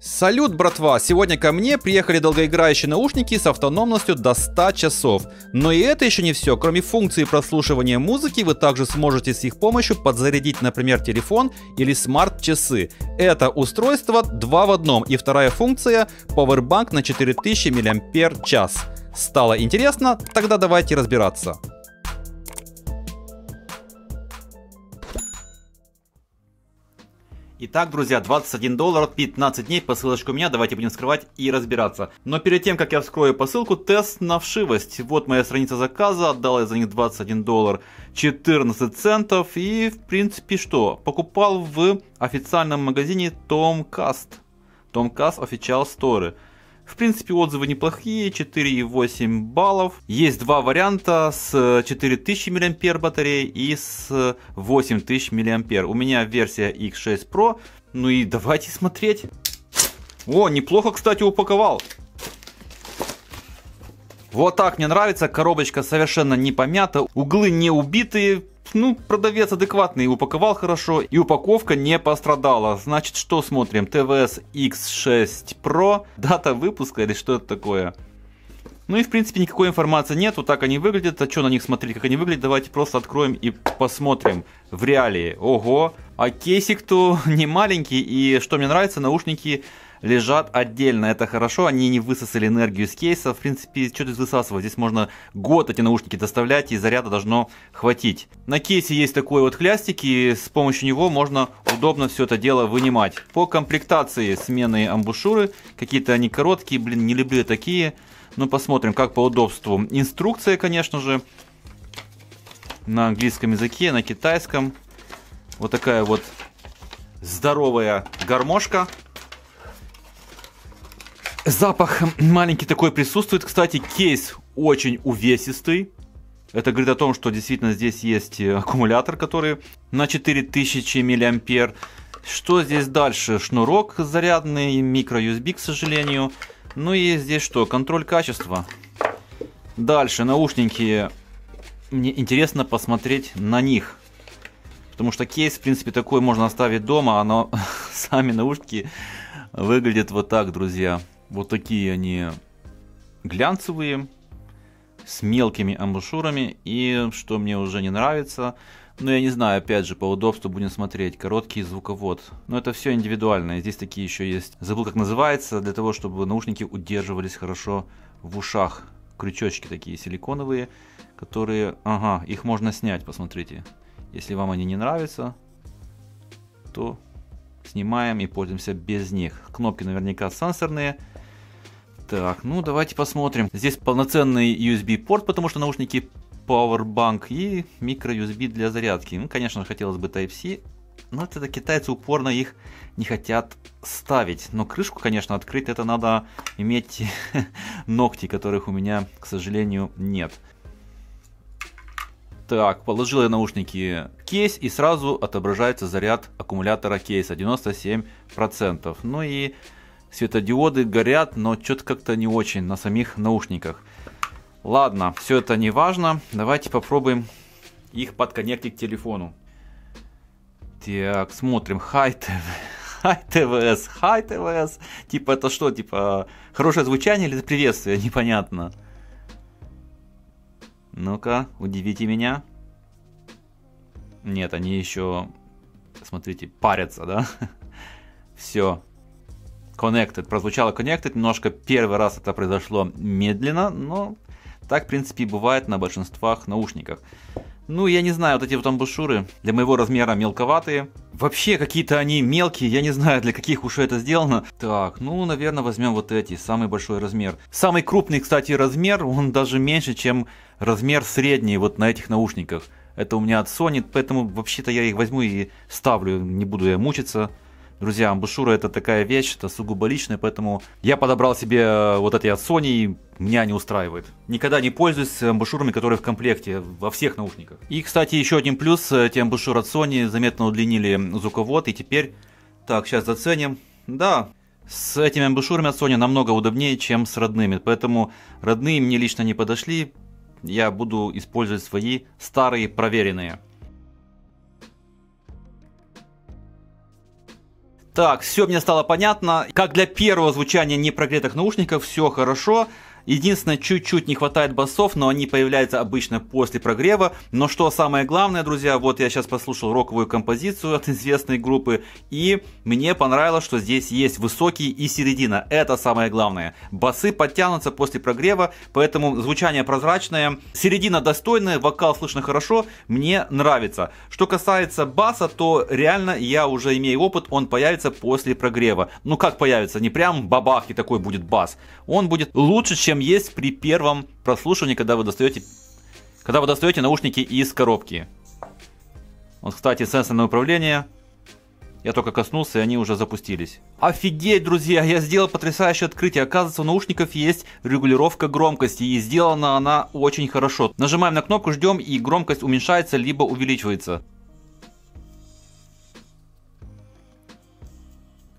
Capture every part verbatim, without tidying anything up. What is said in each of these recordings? Салют, братва! Сегодня ко мне приехали долгоиграющие наушники с автономностью до ста часов. Но и это еще не все. Кроме функции прослушивания музыки, вы также сможете с их помощью подзарядить, например, телефон или смарт-часы. Это устройство два в одном. И вторая функция – Powerbank на четыре тысячи миллиампер-часов. Стало интересно? Тогда давайте разбираться. Итак, друзья, двадцать один доллар, пятнадцать дней, посылочка у меня, давайте будем вскрывать и разбираться. Но перед тем, как я вскрою посылку, тест на вшивость. Вот моя страница заказа, отдал я за них двадцать один доллар четырнадцать центов и, в принципе, что? Покупал в официальном магазине Tomcast, Tomcast Official Store. В принципе, отзывы неплохие, четыре и восемь баллов. Есть два варианта с четыре тысячи миллиампер батареей и с восемь тысяч миллиампер. У меня версия икс шесть про. Ну и давайте смотреть. О, неплохо, кстати, упаковал. Вот так мне нравится. Коробочка совершенно не помята. Углы не убитые. Ну, продавец адекватный, упаковал хорошо, и упаковка не пострадала. Значит, что смотрим? ти ви эс икс шесть про, дата выпуска или что это такое? Ну и, в принципе, никакой информации нет. Вот так они выглядят. А что на них смотреть, как они выглядят? Давайте просто откроем и посмотрим в реалии. Ого! А кейсик-то не маленький. И что мне нравится, наушники лежат отдельно. Это хорошо. Они не высосали энергию с кейса. В принципе, что здесь высасывать? Здесь можно год эти наушники доставлять, и заряда должно хватить. На кейсе есть такой вот хлястик, и с помощью него можно удобно все это дело вынимать. По комплектации сменные амбушюры. Какие-то они короткие. Блин, не люблю такие. Ну, посмотрим, как по удобству. Инструкция, конечно же, на английском языке, на китайском. Вот такая вот здоровая гармошка. Запах маленький такой присутствует. Кстати, кейс очень увесистый. Это говорит о том, что действительно здесь есть аккумулятор, который на четыре тысячи миллиампер. Что здесь дальше? Шнурок зарядный, микро ю эс би, к сожалению. Ну и здесь что? Контроль качества. Дальше наушники. Мне интересно посмотреть на них. Потому что кейс, в принципе, такой можно оставить дома. А на... сами наушники выглядят вот так, друзья. Вот такие они глянцевые. С мелкими амбушюрами. И что мне уже не нравится. Но я не знаю, опять же, по удобству будем смотреть. Короткий звуковод. Но это все индивидуально. И здесь такие еще есть. Забыл, как называется. Для того, чтобы наушники удерживались хорошо в ушах. Крючочки такие силиконовые, которые... Ага, их можно снять, посмотрите. Если вам они не нравятся, то снимаем и пользуемся без них. Кнопки наверняка сенсорные. Так, ну давайте посмотрим. Здесь полноценный ю эс би порт, потому что наушники... Powerbank и микро ю эс би для зарядки. Ну, конечно, хотелось бы тайп си, но это китайцы упорно их не хотят ставить. Но крышку, конечно, открыть это надо иметь ногти, которых у меня, к сожалению, нет. Так, положил я наушники в кейс, и сразу отображается заряд аккумулятора кейса девяносто семь процентов. Ну и светодиоды горят, но что-то как-то не очень на самих наушниках. Ладно, все это не важно. Давайте попробуем их подконнектить к телефону. Так, смотрим. Хай ти ви эс. Типа это что? Типа хорошее звучание или приветствие? Непонятно. Ну-ка, удивите меня. Нет, они еще, смотрите, парятся, да? Все. Connected. Прозвучало connected. Немножко первый раз это произошло медленно, но... Так, в принципе, и бывает на большинствах наушниках. Ну, я не знаю, вот эти вот амбушюры для моего размера мелковатые. Вообще, какие-то они мелкие, я не знаю, для каких ушей это сделано. Так, ну, наверное, возьмем вот эти, самый большой размер. Самый крупный, кстати, размер, он даже меньше, чем размер средний вот на этих наушниках. Это у меня от Sony, поэтому вообще-то я их возьму и ставлю, не буду я мучиться. Друзья, амбушюра это такая вещь, это сугубо личная, поэтому я подобрал себе вот эти от Sony, и меня не устраивает. Никогда не пользуюсь амбушюрами, которые в комплекте во всех наушниках. И, кстати, еще один плюс, эти амбушюры от Sony заметно удлинили звуковод, и теперь, так, сейчас заценим, да, с этими амбушюрами от Sony намного удобнее, чем с родными, поэтому родные мне лично не подошли, я буду использовать свои старые проверенные. Так, все мне стало понятно. Как для первого звучания непрогретых наушников, все хорошо. Единственное, чуть-чуть не хватает басов, но они появляются обычно после прогрева. Но что самое главное, друзья, вот я сейчас послушал роковую композицию от известной группы, и мне понравилось, что здесь есть высокие и середина. Это самое главное. Басы подтянутся после прогрева, поэтому звучание прозрачное, середина достойная, вокал слышно хорошо, мне нравится. Что касается баса, то реально я уже имею опыт, он появится после прогрева. Ну как появится, не прям бабах и такой будет бас. Он будет лучше, чем есть при первом прослушивании, когда вы достаете, когда вы достаете наушники из коробки. Вот, кстати, сенсорное управление. Я только коснулся, и они уже запустились. Офигеть, друзья, я сделал потрясающее открытие. Оказывается, у наушников есть регулировка громкости, и сделана она очень хорошо. Нажимаем на кнопку, ждем, и громкость уменьшается, либо увеличивается.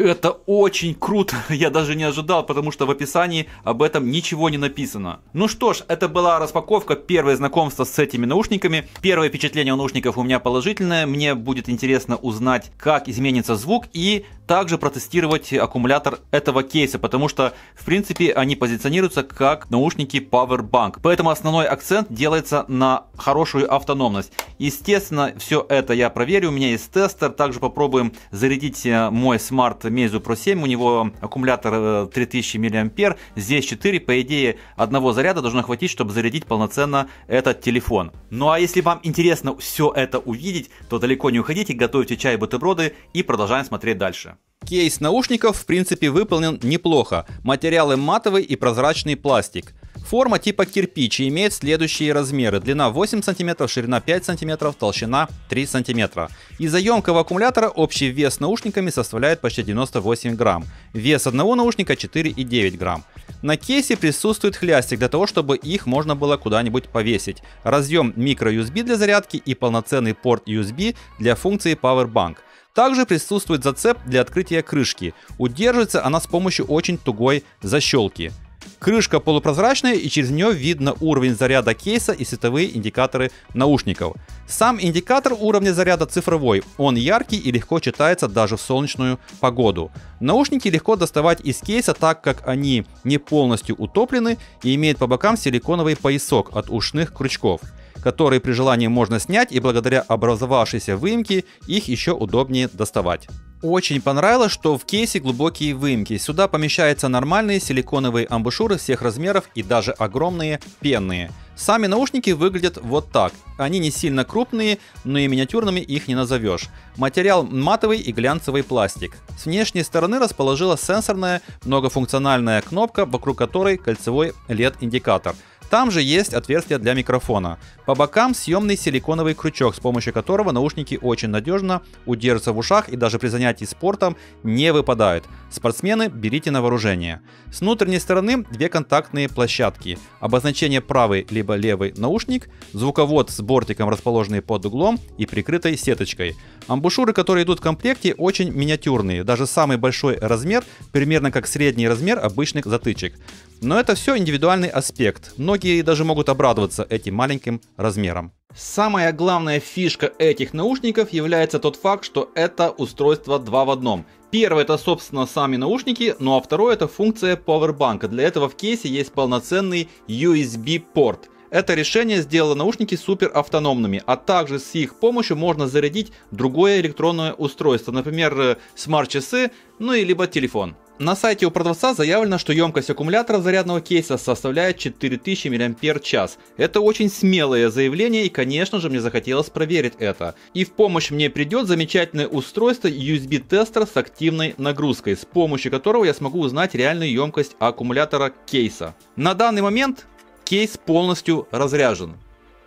Это очень круто, я даже не ожидал, потому что в описании об этом ничего не написано. Ну что ж, это была распаковка, первое знакомство с этими наушниками. Первое впечатление у наушников у меня положительное. Мне будет интересно узнать, как изменится звук, и также протестировать аккумулятор этого кейса, потому что, в принципе, они позиционируются как наушники Powerbank. Поэтому основной акцент делается на хорошую автономность. Естественно, все это я проверю, у меня есть тестер. Также попробуем зарядить мой смарт Meizu Pro семь, у него аккумулятор три тысячи мА, здесь четыре, по идее одного заряда должно хватить, чтобы зарядить полноценно этот телефон. Ну а если вам интересно все это увидеть, то далеко не уходите, готовьте чай и бутерброды и продолжаем смотреть дальше. Кейс наушников в принципе выполнен неплохо, материалы матовый и прозрачный пластик. Форма типа кирпич и имеет следующие размеры: длина восемь сантиметров, ширина пять сантиметров, толщина три сантиметра. Из-за емкого аккумулятора общий вес с наушниками составляет почти девяносто восемь грамм, вес одного наушника четыре и девять грамм. На кейсе присутствует хлястик для того, чтобы их можно было куда-нибудь повесить, разъем микро ю эс би для зарядки и полноценный порт ю эс би для функции Powerbank. Также присутствует зацеп для открытия крышки, удерживается она с помощью очень тугой защелки. Крышка полупрозрачная, и через нее видно уровень заряда кейса и световые индикаторы наушников. Сам индикатор уровня заряда цифровой, он яркий и легко читается даже в солнечную погоду. Наушники легко доставать из кейса, так как они не полностью утоплены и имеют по бокам силиконовый поясок от ушных крючков, которые при желании можно снять, и благодаря образовавшейся выемке их еще удобнее доставать. Очень понравилось, что в кейсе глубокие выемки. Сюда помещаются нормальные силиконовые амбушюры всех размеров и даже огромные пенные. Сами наушники выглядят вот так. Они не сильно крупные, но и миниатюрными их не назовешь. Материал матовый и глянцевый пластик. С внешней стороны расположилась сенсорная многофункциональная кнопка, вокруг которой кольцевой эл и ди-индикатор. Там же есть отверстие для микрофона. По бокам съемный силиконовый крючок, с помощью которого наушники очень надежно удержатся в ушах и даже при занятии спортом не выпадают. Спортсмены, берите на вооружение. С внутренней стороны две контактные площадки. Обозначение правый либо левый наушник, звуковод с бортиком, расположенный под углом и прикрытой сеточкой. Амбушюры, которые идут в комплекте, очень миниатюрные. Даже самый большой размер, примерно как средний размер обычных затычек. Но это все индивидуальный аспект. Многие даже могут обрадоваться этим маленьким размером. Самая главная фишка этих наушников является тот факт, что это устройство два в одном. Первое это, собственно, сами наушники, ну а второе это функция Powerbank. Для этого в кейсе есть полноценный ю эс би-порт. Это решение сделало наушники супер автономными, а также с их помощью можно зарядить другое электронное устройство, например, смарт-часы, ну и либо телефон. На сайте у продавца заявлено, что емкость аккумулятора зарядного кейса составляет четыре тысячи мАч. Это очень смелое заявление, и, конечно же, мне захотелось проверить это. И в помощь мне придет замечательное устройство ю эс би-тестер с активной нагрузкой, с помощью которого я смогу узнать реальную емкость аккумулятора кейса. На данный момент кейс полностью разряжен.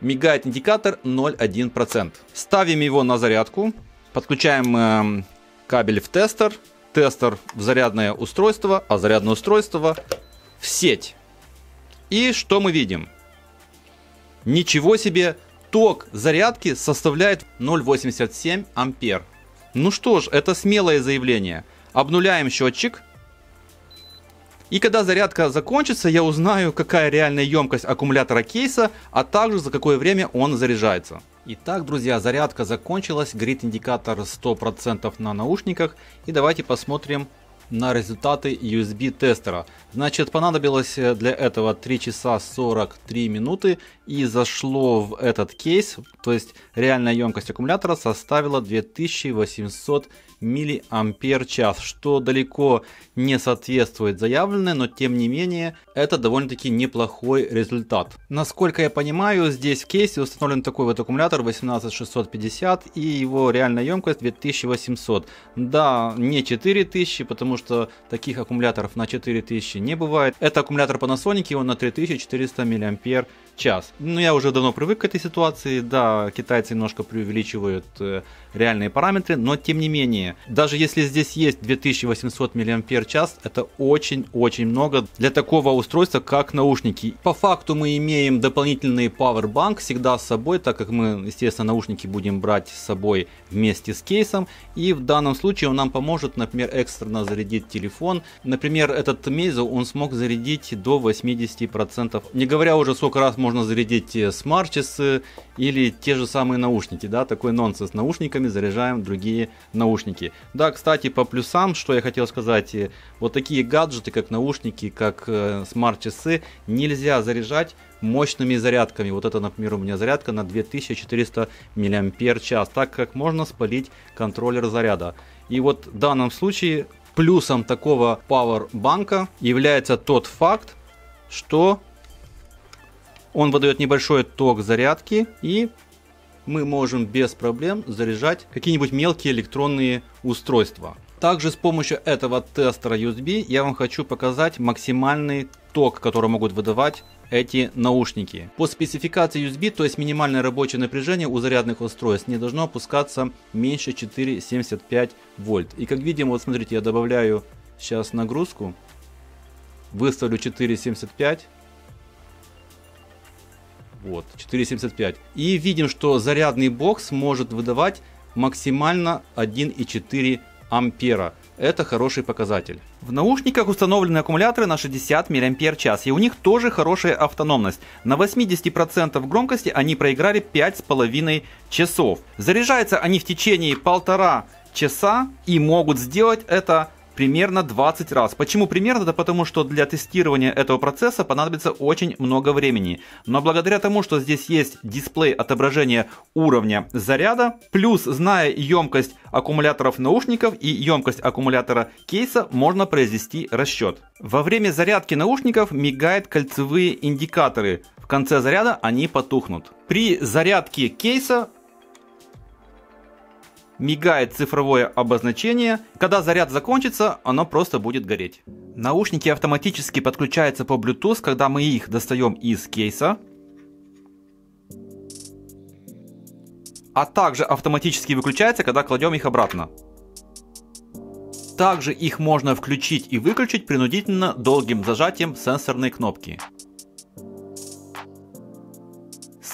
Мигает индикатор ноль целых одна десятая процента. Ставим его на зарядку. Подключаем э, кабель в тестер. Тестер в зарядное устройство, а зарядное устройство в сеть. И что мы видим? Ничего себе! Ток зарядки составляет ноль целых восемьдесят семь сотых ампер. Ну что ж, это смелое заявление. Обнуляем счетчик. И когда зарядка закончится, я узнаю, какая реальная емкость аккумулятора кейса, а также за какое время он заряжается. Итак, друзья, зарядка закончилась, горит индикатор сто процентов на наушниках, и давайте посмотрим на результаты ю эс би тестера. Значит, понадобилось для этого три часа сорок три минуты, и зашло в этот кейс, то есть реальная емкость аккумулятора составила две тысячи восемьсот миллиампер-часов, что далеко не соответствует заявленной, но тем не менее это довольно-таки неплохой результат. Насколько я понимаю, здесь в кейсе установлен такой вот аккумулятор восемнадцать шестьсот пятьдесят и его реальная емкость две тысячи восемьсот. Да, не четыре тысячи, потому что таких аккумуляторов на четыре тысячи не бывает. Это аккумулятор Panasonic, он на три тысячи четыреста миллиампер-часов. Ну, я уже давно привык к этой ситуации, да, китайцы немножко преувеличивают э, реальные параметры, но тем не менее, даже если здесь есть две тысячи восемьсот миллиампер-часов, это очень-очень много для такого устройства, как наушники. По факту мы имеем дополнительный пауэрбанк всегда с собой, так как мы, естественно, наушники будем брать с собой вместе с кейсом, и в данном случае он нам поможет, например, экстренно зарядить телефон. Например, этот Meizu он смог зарядить до восьмидесяти процентов, не говоря уже сколько раз можно Можно зарядить смарт-часы или те же самые наушники, да, такой нонсенс. Наушниками заряжаем другие наушники. Да, кстати, по плюсам, что я хотел сказать, вот такие гаджеты, как наушники, как смарт-часы, нельзя заряжать мощными зарядками. Вот это, например, у меня зарядка на две тысячи четыреста миллиампер-часов, так как можно спалить контроллер заряда. И вот в данном случае плюсом такого пауэрбанка является тот факт, что он выдает небольшой ток зарядки, и мы можем без проблем заряжать какие-нибудь мелкие электронные устройства. Также с помощью этого тестера ю эс би я вам хочу показать максимальный ток, который могут выдавать эти наушники. По спецификации ю эс би, то есть минимальное рабочее напряжение у зарядных устройств не должно опускаться меньше четыре целых семьдесят пять сотых вольт. И как видим, вот смотрите, я добавляю сейчас нагрузку, выставлю четыре целых семьдесят пять сотых. Вот, четыре целых семьдесят пять сотых. И видим, что зарядный бокс может выдавать максимально одна целая четыре десятых ампера. Это хороший показатель. В наушниках установлены аккумуляторы на шестьдесят миллиампер-часов, и у них тоже хорошая автономность. На восемьдесят процентов громкости они проиграли пять с половиной часов. Заряжаются они в течение полтора часа и могут сделать это примерно двадцать раз. Почему примерно? Да потому что для тестирования этого процесса понадобится очень много времени. Но благодаря тому, что здесь есть дисплей отображения уровня заряда, плюс зная емкость аккумуляторов наушников и емкость аккумулятора кейса, можно произвести расчет. Во время зарядки наушников мигают кольцевые индикаторы. В конце заряда они потухнут. При зарядке кейса мигает цифровое обозначение. Когда заряд закончится, оно просто будет гореть. Наушники автоматически подключаются по Bluetooth, когда мы их достаем из кейса. А также автоматически выключаются, когда кладем их обратно. Также их можно включить и выключить принудительно долгим зажатием сенсорной кнопки.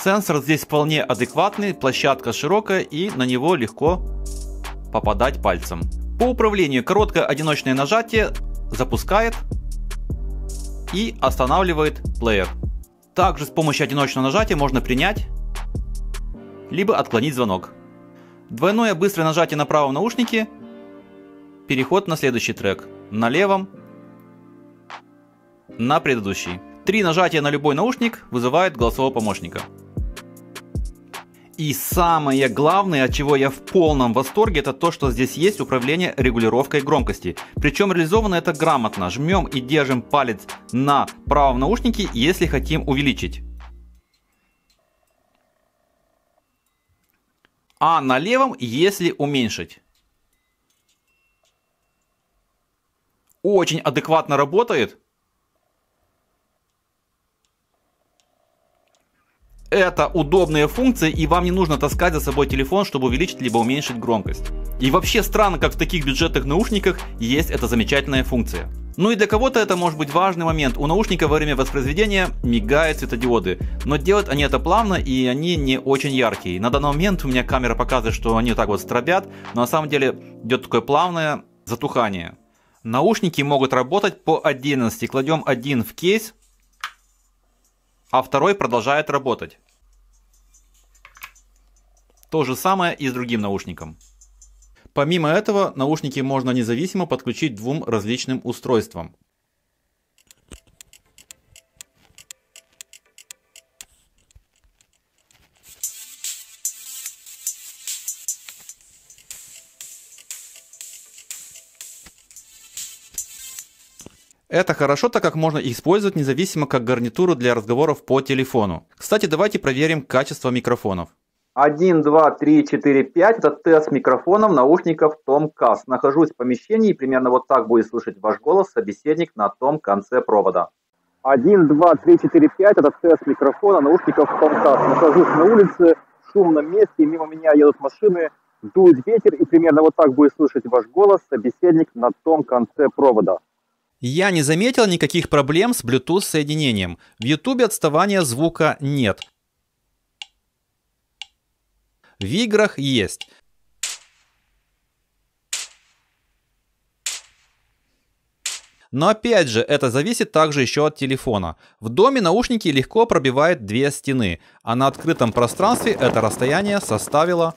Сенсор здесь вполне адекватный, площадка широкая и на него легко попадать пальцем. По управлению короткое одиночное нажатие запускает и останавливает плеер. Также с помощью одиночного нажатия можно принять, либо отклонить звонок. Двойное быстрое нажатие на правом наушнике, переход на следующий трек, на левом, на предыдущий. Три нажатия на любой наушник вызывает голосового помощника. И самое главное, от чего я в полном восторге, это то, что здесь есть управление регулировкой громкости. Причем реализовано это грамотно. Жмем и держим палец на правом наушнике, если хотим увеличить. А на левом, если уменьшить. Очень адекватно работает. Это удобные функции, и вам не нужно таскать за собой телефон, чтобы увеличить либо уменьшить громкость. И вообще странно, как в таких бюджетных наушниках есть эта замечательная функция. Ну и для кого-то это может быть важный момент. У наушника во время воспроизведения мигают светодиоды, но делают они это плавно, и они не очень яркие. На данный момент у меня камера показывает, что они так вот стробят, но на самом деле идет такое плавное затухание. Наушники могут работать по отдельности. Кладем один в кейс, а второй продолжает работать. То же самое и с другим наушником. Помимо этого, наушники можно независимо подключить двум различным устройствам. Это хорошо, так как можно использовать независимо как гарнитуру для разговоров по телефону. Кстати, давайте проверим качество микрофонов. один, два, три, четыре, пять. Это тест микрофонов наушников Tomcast. Нахожусь в помещении, примерно вот так будет слышать ваш голос собеседник на том конце провода. один, два, три, четыре, пять. Это тест микрофона наушников Tomcast. Нахожусь на улице, в шумном месте, мимо меня едут машины, дует ветер, и примерно вот так будет слышать ваш голос собеседник на том конце провода. Я не заметил никаких проблем с Bluetooth соединением. В YouTube отставания звука нет. В играх есть. Но опять же, это зависит также еще от телефона. В доме наушники легко пробивают две стены, а на открытом пространстве это расстояние составило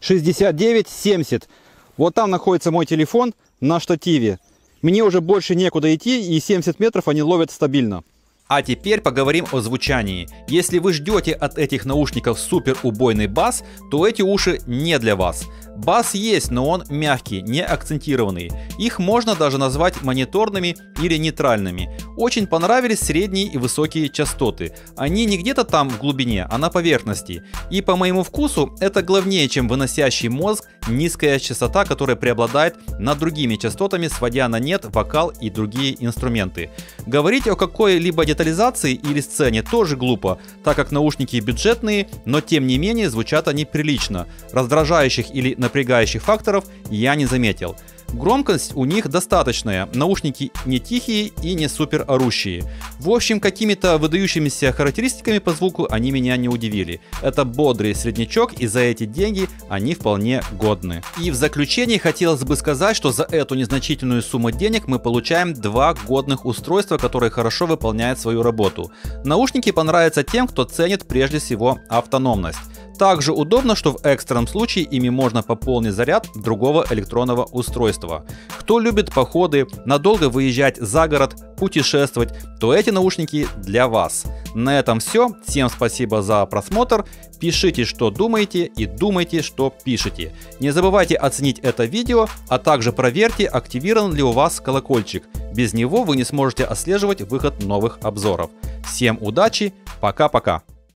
шестьдесят девять семьдесят. Вот там находится мой телефон. На штативе. Мне уже больше некуда идти, и семьдесят метров они ловят стабильно. А теперь поговорим о звучании. Если вы ждете от этих наушников супер убойный бас, то эти уши не для вас. Бас есть, но он мягкий, не акцентированный. Их можно даже назвать мониторными или нейтральными. Очень понравились средние и высокие частоты. Они не где-то там в глубине, а на поверхности. И по моему вкусу это главнее, чем выносящий мозг низкая частота, которая преобладает над другими частотами, сводя на нет вокал и другие инструменты. Говорить о какой-либо детализации или сцене тоже глупо, так как наушники бюджетные, но тем не менее звучат они прилично. Раздражающих или напрягающих факторов я не заметил. Громкость у них достаточная, наушники не тихие и не супер орущие. В общем, какими-то выдающимися характеристиками по звуку они меня не удивили. Это бодрый среднячок, и за эти деньги они вполне годны. И в заключение хотелось бы сказать, что за эту незначительную сумму денег мы получаем два годных устройства, которые хорошо выполняют свою работу. Наушники понравятся тем, кто ценит прежде всего автономность. Также удобно, что в экстренном случае ими можно пополнить заряд другого электронного устройства. Кто любит походы, надолго выезжать за город, путешествовать, то эти наушники для вас. На этом все. Всем спасибо за просмотр. Пишите, что думаете, и думайте, что пишете. Не забывайте оценить это видео, а также проверьте, активирован ли у вас колокольчик. Без него вы не сможете отслеживать выход новых обзоров. Всем удачи, пока-пока.